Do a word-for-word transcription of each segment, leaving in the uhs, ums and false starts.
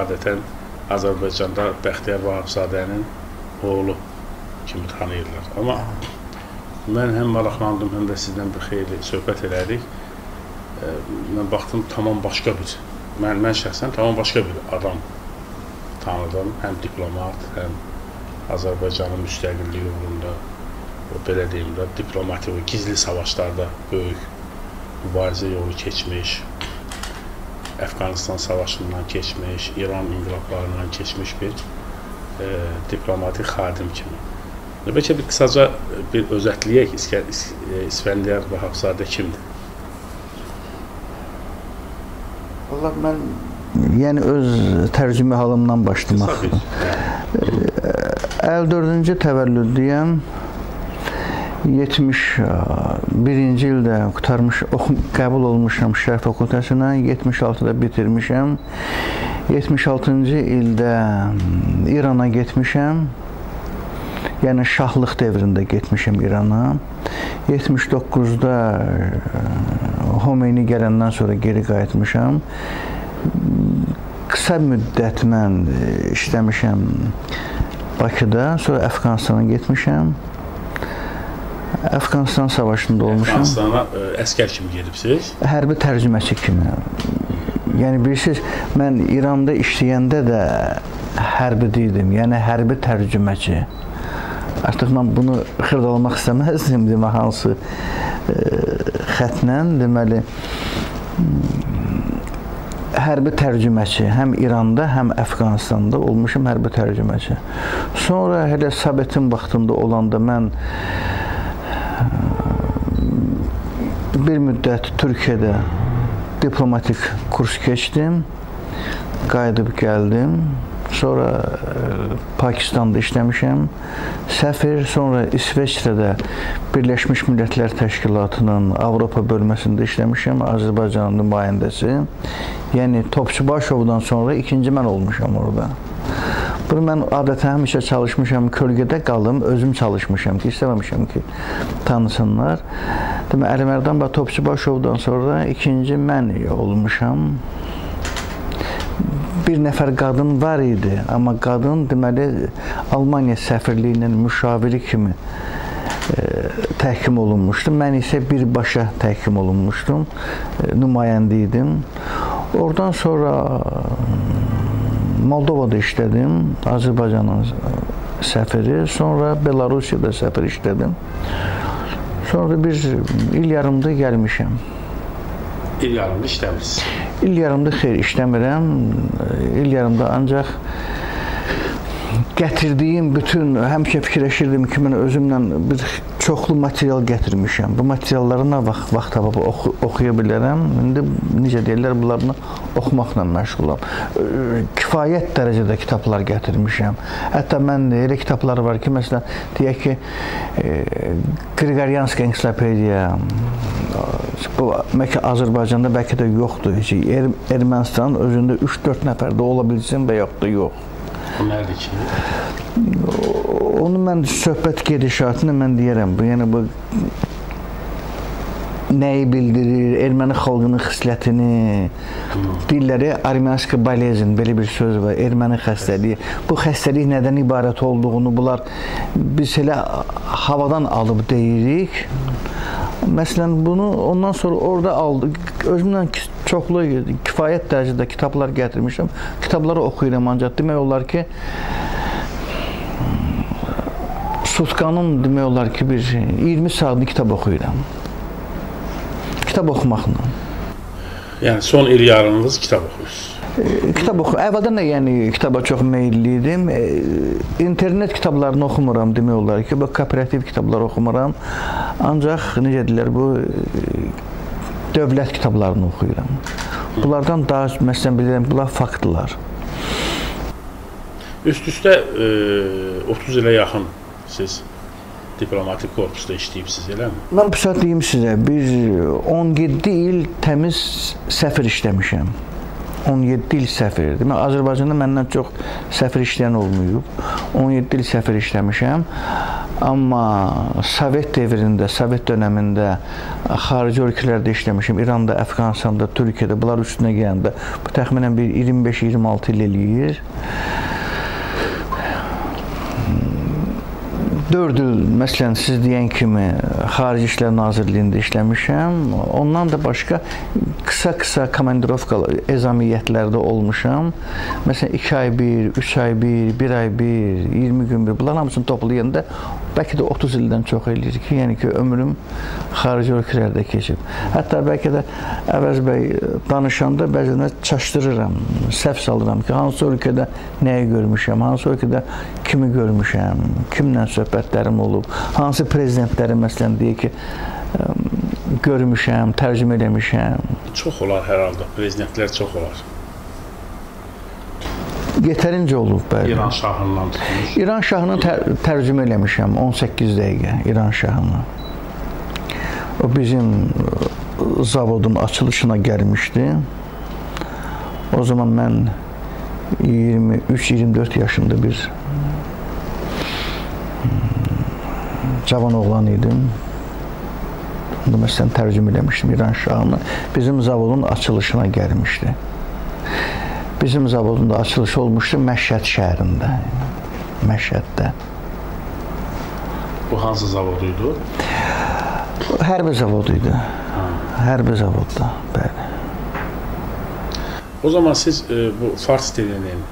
adətən Azərbaycanda Bəxtiyar Vahabzadənin oğlu kimi tanıyırlar. Amma mən həm maraqlandım, həm də sizdən bir xeyli söhbət elədik. Mən baxdım, tamam başqa bir, mən, mən şəxsən tamam başqa bir adam tanıdım. Həm diplomat, həm Azərbaycanın müstəqilliyi uğrunda, belə deyim də, diplomatik, gizli savaşlarda böyük mübarizə yolu keçmiş, Əfqanistan savaşından keçmiş, İran inqilablarından keçmiş bir e, diplomatik xadim kimi. Bəlkə bir qısaca bir özətləyək, İsfəndiyar Vahabzadə kimdir? Allah mən yəni öz tərcümə halımdan başlamaq. əlli dördüncü təvəllüdlüyəm. yetmiş birinci ildə qurtarmış, qəbul olmuşam şərh fakültəsinə, yetmiş altıda bitirmişəm. yetmiş altıncı ildə İrana getmişəm. Yəni şahlıq dövründə getmişəm İrana. yetmiş doqquzda Xomeyni gələndən sonra geri qayıtmışam. Qısa müddət mən işləmişəm Bakıda, sonra Əfqanistana getmişəm. Əfqanistan savaşında olmuşam. Əfqanistana əskər kimi gedibsiniz? Hərbi tərcüməçi kimi. Yəni bilirsiniz, mən İranda işləyəndə də hərbi deyildim. Yəni hərbi tərcüməçi. Artıq mən bunu xırdalamaq istəməzdim, demə hansı xətlə, deməli hərbi tərcüməçi, həm İranda, həm Əfqanistanda olmuşam hərbi tərcüməçi. Sonra hələ Sovetin vaxtında olanda mən bir müddət Türkiyədə diplomatik kurs keçdim, qayıdıb gəldim, sonra Pakistanda işləmişəm, səfir, sonra İsveçrədə Birləşmiş Millətlər Təşkilatının Avropa bölməsində işləmişəm, Azərbaycanın nümayəndəsi. Yəni Topçu Başovdan sonra ikinci mən olmuşam orada. Bunu mən adətən həmişə çalışmışam, kölgədə qalım, özüm çalışmışam ki, istəməmişəm ki, tanısınlar. Demə, Əlimərdan və Topçu Başovdan sonra ikinci mən olmuşam. Bir nəfər qadın var idi, amma qadın, deməli, Almaniya səfirliyinin müşaviri kimi təhkim olunmuşdu. Mən isə birbaşa təhkim olunmuşdum, nümayəndə idim. Oradan sonra Moldova'da işledim, Azerbaycan'ın seferi, sonra Belarusya'da sefer işledim. Sonra bir il yarımda gelmişim. İl yarımda işlemişsin? İl yarımda xeyr işlemirəm, il yarımda ancaq gətirdiyim bütün, həmişə fikirləşirdim ki, mən özümlə bir çoxlu material gətirmişəm. Bu materialları nə vaxt, vaxt tapıb oxu, oxuya bilərəm. İndi necə deyirlər, bunlarını oxumaqla məşğulam. Kifayət dərəcədə kitablar gətirmişəm. Hətta mən elə kitablar var ki, məsələn, deyək ki, Qriqoryanska ensiklopediya, bu Azərbaycanda bəlkə də yoxdur. Ermənistanın özündə üç dörd nəfər də ola bilsin və yaxud da yox. O nədir ki? Onu mən söhbət gedişatını mən deyərəm. Yəni bu nəyi bildirir? Erməni xalqının xislətini, dilləri armyanska bolezn, belə bir söz var, erməni xəstəliyi. Bu xəstəlik nədən ibarət olduğunu bunlar biz elə havadan alıb deyirik. Məsələn, bunu ondan sonra orada aldım. Özümdən çoxlu, kifayət dərəcədə kitablar gətirmişəm. Kitabları oxuyuram ancaq. Demək olar ki, sutkanın demək olar ki, bir iyirmi saatlik kitab oxuyuram. Kitab oxumaqla. Yəni, son il yarınınız kitab oxuyursunuz. Kitab oxu, əvvəldən də yəni kitaba çox meyilliydim. İnternet kitablarını oxumuram demək olar ki, bu kooperativ kitabları oxumuram. Ancaq necə deyirlər, bu dövlət kitablarını oxuyuram. Bunlardan daha, məsələn, bilirəm, bunlar faktlar. Üst-üstə otuz ilə yaxın siz diplomatik korpusda işləyibsiniz, elə mi? Mən bu saat deyim sizə, bir on yeddi il təmiz səfir işləmişəm. on yeddi il səfir idi. Mən Azərbaycanda məndən çox səfir işləyən olmayıb. on yeddi il səfir işləmişəm. Amma Sovet dövründə, Sovet dönəmində xarici ölkələrdə işləmişəm. İranda, Əfqanistanda, Türkiyədə, bunlar üstünə gələndə bu təxminən bir iyirmi beş iyirmi altı il eləyir. dörd il, məsələn, siz deyən kimi Xarici İşlər Nazirliyində işləmişəm. Ondan da başqa qısa-qısa komandirovkalar, ezamiyyətlərdə olmuşam. Məsələn, iki ay bir, üç ay bir, bir ay bir, iyirmi gün bir, bunların hamısını toplayanda bəlkə də otuz ildən çox eləyir ki, yəni ki, ömrüm xarici ölkələrdə keçib. Hətta bəlkə də Əvəz bəy danışanda bəzən çaşdırıram, səhv salıram ki, hansı ölkədə nəyi görmüşəm, hansı ölkədə kimi görmüşəm, kimlə söhbət olub. Hansı prezidentləri məsələn deyək ki, görmüşəm, tərcümə eləmişəm. Çox olar hər halda, prezidentlər çox olar. Yetərincə olub bəli. İran şahından tutmuş. İran şahını tər tərcümə eləmişəm, on səkkiz dəqiqə İran şahını. O bizim zavodun açılışına gəlmişdi. O zaman mən iyirmi üç iyirmi dörd yaşında bir cavan oğlan idim. Bunu məsələn tərcümə eləmişdim İran şahını. Bizim zavodun açılışına gəlmişdi. Bizim zavodun da açılışı olmuşdu Məşhəd şəhərində. Məşhəddə. Bu hansı zavod idi? Hərbi zavod idi. Hərbi zavodda, bəli. O zaman siz e, bu fars dilinin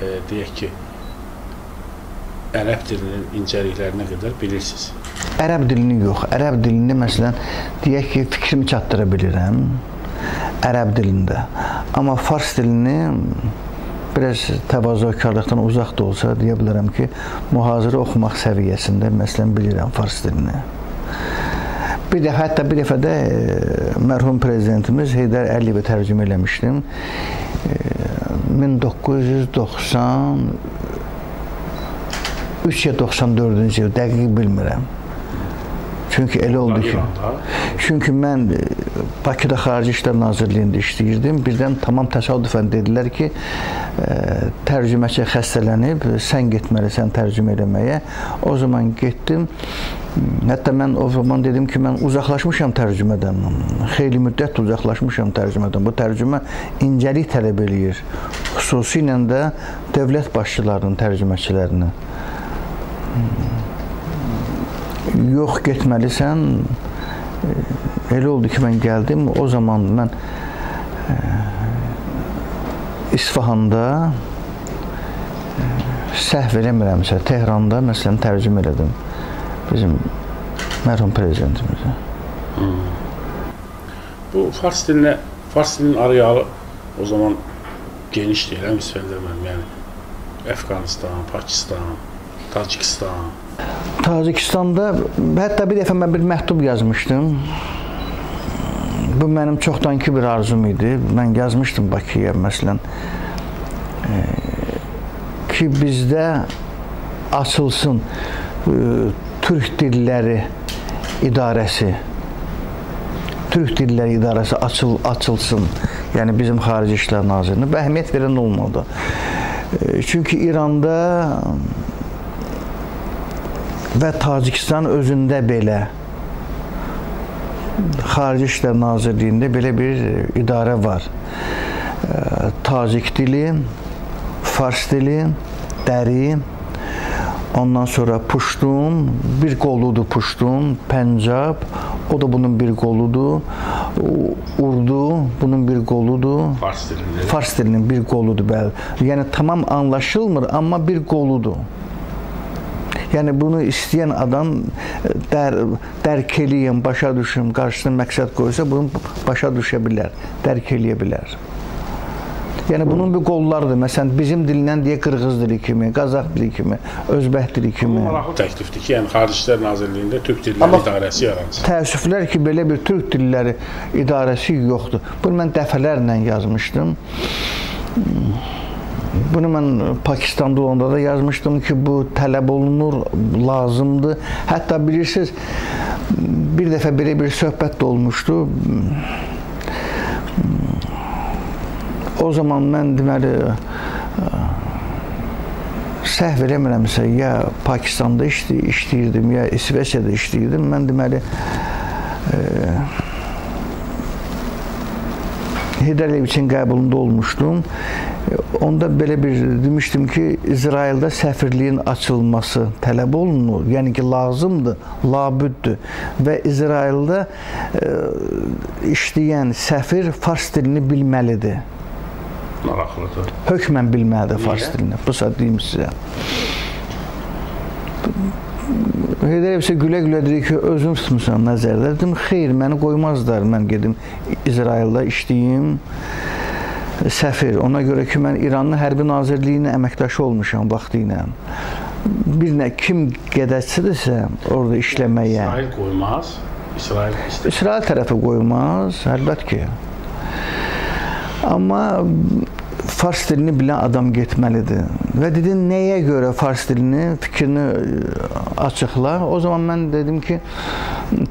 e, deyək ki, Ərəb dilinin incəliklərinə qədər bilirsiniz? Ərəb dilini yox. Ərəb dilini, məsələn, deyək ki, fikrimi çatdıra bilirəm. Ərəb dilində. Amma fars dilini biraz təvazökarlıqdan uzaq da olsa, deyə bilərəm ki, mühazirə oxumaq səviyyəsində, məsələn, bilirəm fars dilini. Bir dəfə, hətta bir dəfə də mərhum prezidentimiz Heydar Aliyevi tərcümə eləmişdim. min doqquz yüz doxsan üç doxsan dördüncü il, dəqiq bilmirəm. Çünki elə oldu ki, çünki mən Bakıda Xarici İşlər Nazirliyində işləyirdim. Birdən tamam təsadüfən dedilər ki, tərcüməçi xəstələnib, sən getməlisən tərcümə eləməyə. O zaman getdim. Hətta mən o zaman dedim ki, mən uzaqlaşmışam tərcümədən. Xeyli müddət uzaqlaşmışam tərcümədən. Bu tərcümə incəlik tələb eləyir. Xüsusilə də dövlət başçılarının tərcüməçilərini. Yox, getməlisən. Elə oldu ki, mən gəldim. O zaman mən İsfahanda səhv eləmirəmsə, Tehranda məsələn tərcümə elədim. Bizim mərhum prezidentimizə. Bu fars dilinə, fars dilinin arealı o zaman genişdir, həm İsfəndiyar müəllim, yəni Əfqanistan, Pakistan, Tacikistan. Tacikistanda hətta bir dəfə mən bir məktub yazmışdım. Bu mənim çoxdankı bir arzum idi. Mən yazmışdım Bakıya məsələn ki, bizdə açılsın Türk dilləri idarəsi. Türk dilləri idarəsi açıl, açılsın. Yəni bizim Xarici İşlər Nazirinə əhəmiyyət verən olmadı. Çünki İranda və Tacikistan özündə belə Xarici İşlər Nazirliyində belə bir idarə var. Tacik dili, fars dili, dəri, ondan sonra Puştun, bir qoludur Puştun, Pəncab, o da bunun bir qoludur, Urdu, bunun bir qoludur, fars dilinin, fars dilinin bir qoludur, bəli. Yəni tamam anlaşılmır, amma bir qoludur. Yəni bunu istəyən adam dər, dərk eləyim, başa düşüm, qarşısına məqsəd qoysa bunu başa düşə bilər, dərk eləyə bilər. Yəni bunun bir qollardır. Məsələn, bizim dilindən deyə qırğız dili kimi, qazaq dili kimi, özbək dili kimi. Bu maraqlı təklifdir ki, yəni Xarici İşlər Nazirliyində Türk dilləri idarəsi yaransın. Təəssüflər ki, belə bir Türk dilləri idarəsi yoxdur. Bunu mən dəfələrlə yazmışdım. Bunu mən Pakistanda olanda da yazmışdım ki, bu tələb olunur, lazımdır. Hətta bilirsiniz, bir dəfə belə bir söhbət də olmuşdu. O O zaman mən deməli səhv eləmirəmsə, ya Pakistanda işləyirdim, ya İsveçrədə işləyirdim. Mən deməli Heydar Aliyev için qəbulunda olmuşdum. Onda belə bir demişdim ki, İsraildə səfirliyin açılması tələb olunur. Yəni ki, lazımdır, labüddür. Və İsraildə işləyən səfir fars dilini bilməlidir. Maraqlıdır. Hökmən bilməlidir fars dilini. Bu saat deyim sizə. Heydar Aliyev isə gülə-gülə dedi ki, özüm tutmuşam nəzərdə. Dedim, xeyr, məni qoymazlar, mən gedim İsraildə işləyim. Səfir, ona görə ki, mən İranlı Hərbi Nazirliyinin əməkdaşı olmuşam vaxtı ilə. Birinə kim qədətsidirsə orada işləməyə. İsrail qoymaz, İsrail istəyir. İsrail tərəfi qoymaz, əlbət ki. Amma fars dilini bilən adam getməlidir. Və dedin, nəyə görə fars dilini, fikrini açıqla. O zaman mən dedim ki,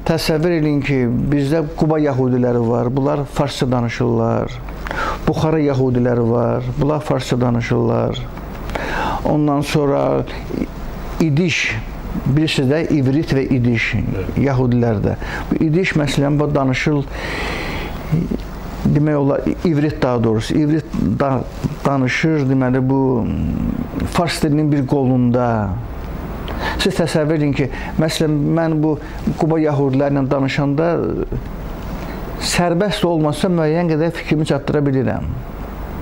təsəvvür edin ki, bizdə Quba yahudiləri var, bunlar farsça danışırlar. Buxara yahudiləri var, bunlar farsça danışırlar. Ondan sonra İdiş, bilirsiniz də, İvrit və İdiş yahudilərdə. İdiş, məsələn, danışır, demək olar, İvrit daha doğrusu. İvrit danışır, deməli, bu fars dilinin bir qolunda. Siz təsəvvür edin ki, məsələn, mən bu Quba yahudilərlə danışanda sərbəst olmasa müəyyən qədər fikrimi çatdıra bilirəm.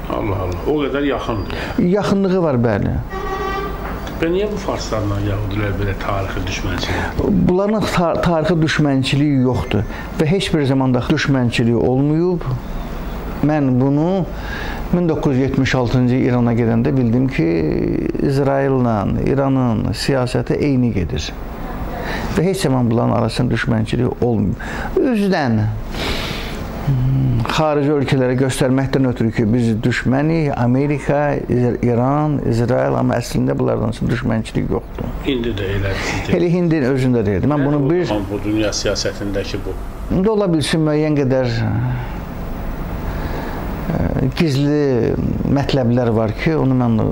Allah Allah, o qədər yaxındır. Yaxınlığı var, bəli. Və niyə bu farslarla yahudilər belə tarixi düşmənçilik? Bunların tarixi düşmənçiliyi yoxdur və heç bir zamanda düşmənçiliyi olmayıb. Mən bunu min doqquz yüz yetmiş altıncı İrana gedəndə bildim ki, İsraillə İranın siyasəti eyni gedir. Və heç zaman bunların arasında düşmənçiliyi olmuyor. Üzdən xarici ölkələrə göstərməkdən ötürü ki, biz düşmənik, Amerika, İran, İsrail, amma əslində bunlardan sonra düşmənçilik yoxdur. İndi də elədir. Elə hindin özündə deyirdi. Mən bunu bir... Amma bu dünya siyasətindəki bu. İndi ola bilsin, müəyyən qədər gizli mətləblər var ki, onu mən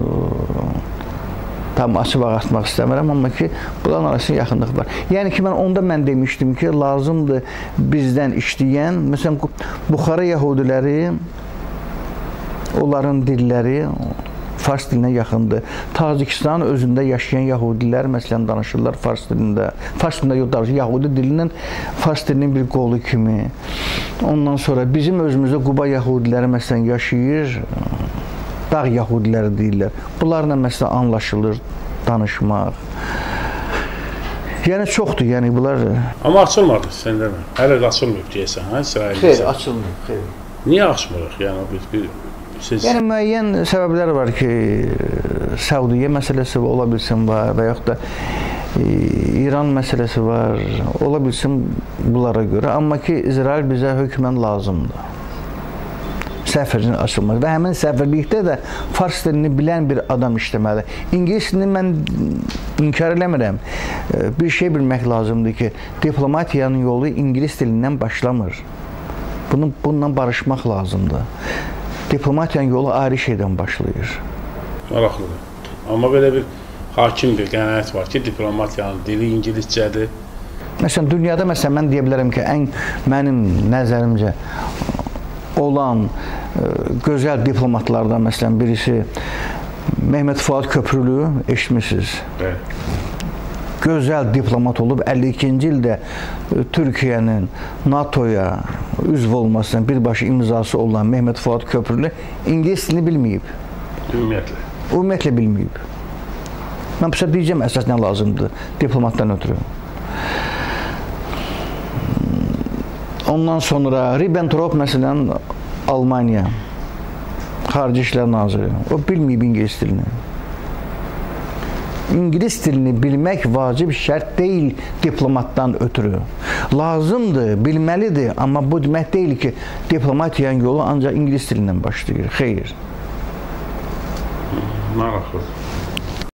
tam açıb ağartmaq istəmirəm, amma ki, bunların arasında yaxınlıq var. Yəni ki, mən onda mən demişdim ki, lazımdır bizdən işləyən, məsələn, Buxara yahudiləri, onların dilləri fars dilinə yaxındır. Tacikistan özündə yaşayan yahudilər, məsələn, danışırlar fars dilində. Fars dilində yox, danışır, yahudi dilinin fars dilinin bir qolu kimi. Ondan sonra bizim özümüzdə Quba yahudiləri, məsələn, yaşayır. Dağ yahudiləri deyirlər. Bunlarla məsələn anlaşılır, danışmaq. Yəni çoxdur, yəni bunlar... Amma açılmadı, sən demə. Hələ açılmıyor deyəsən, hə? Xeyr, açılmıyor, xeyr. Niyə açmırıq? Yəni müəyyən səbəblər var ki, Səudiyyə məsələsi ola bilsin var və yaxud da İran məsələsi var, ola bilsin bunlara görə. Amma ki, İsrail bizə hökmən lazımdır. Səfirinin açılması və həmin səfirlikdə də fars dilini bilən bir adam işləməli. İngilis dilini mən inkar eləmirəm. Bir şey bilmək lazımdır ki, diplomatiyanın yolu ingilis dilindən başlamır. Bununla barışmaq lazımdır. Diplomatiyanın yolu ayrı şeydən başlayır. Maraqlıdır. Amma belə bir hakim bir qənaət var ki, diplomatiyanın dili ingiliscədir. Məsələn, dünyada məsələn, mən deyə bilərəm ki, mənim nəzərimcə olan gözəl diplomatlardan məsələn birisi Mehmet Fuat Köprülü, eşitmişsiniz. Gözəl diplomat olub əlli ikinci ildə Türkiyənin NATO-ya üzv olmasından birbaşa imzası olan Mehmet Fuat Köprülü ingilis dilini bilməyib. Ümumiyyətlə. Ümumiyyətlə bilməyib. Mən bu səhv deyəcəm əsas nə lazımdır diplomatdan ötürü. Ondan sonra Ribbentrop, məsələn, Almaniya, Xarici İşlər Naziri, o bilməyib ingilis dilini. İngilis dilini bilmək vacib şərt deyil diplomatdan ötürü. Lazımdır, bilməlidir, amma bu demək deyil ki, diplomatiyanın yolu ancaq ingilis dilindən başlayır. Xeyr. Maraqlıdır.